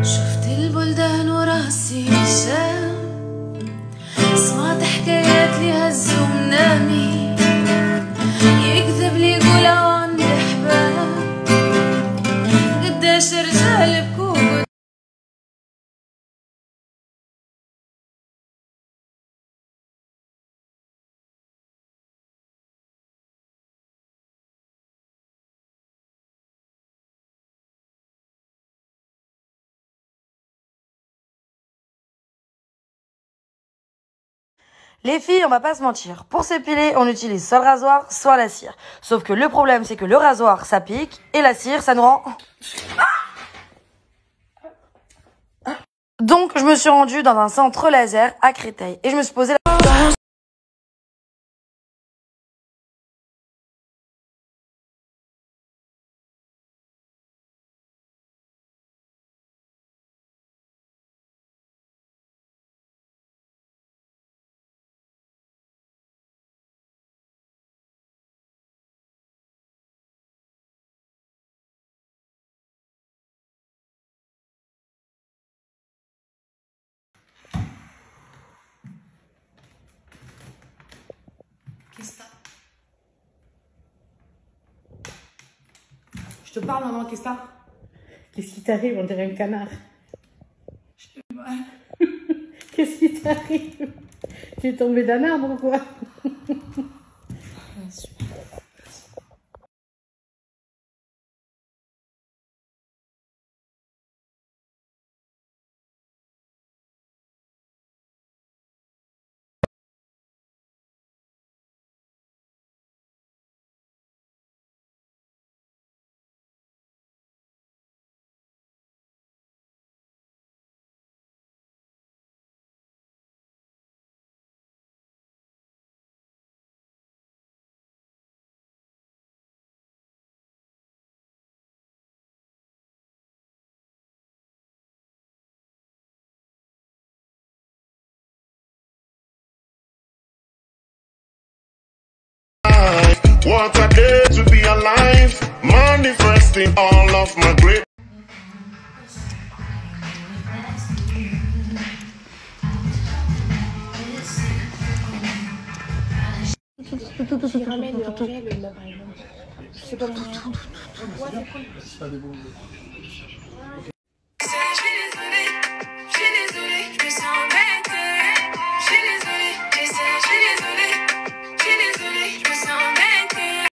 شفت البلدان وراسي شام، سمعت حكايات لي هزوا منامي، يكذب لي يقول عندي حباب، قداش رجال بكون Les filles, on va pas se mentir, pour s'épiler, on utilise soit le rasoir, soit la cire. Sauf que le problème, c'est que le rasoir, ça pique, et la cire, ça nous rend... Donc, je me suis rendue dans un centre laser à Créteil, et je me suis posée la... Je te parle, maman, qu'est-ce que ça? Qu'est-ce qui t'arrive? On dirait un canard. Je sais pas. Qu'est-ce qui t'arrive? Tu es tombée d'un arbre ou quoi? What a day to be alive, manifesting all of my great.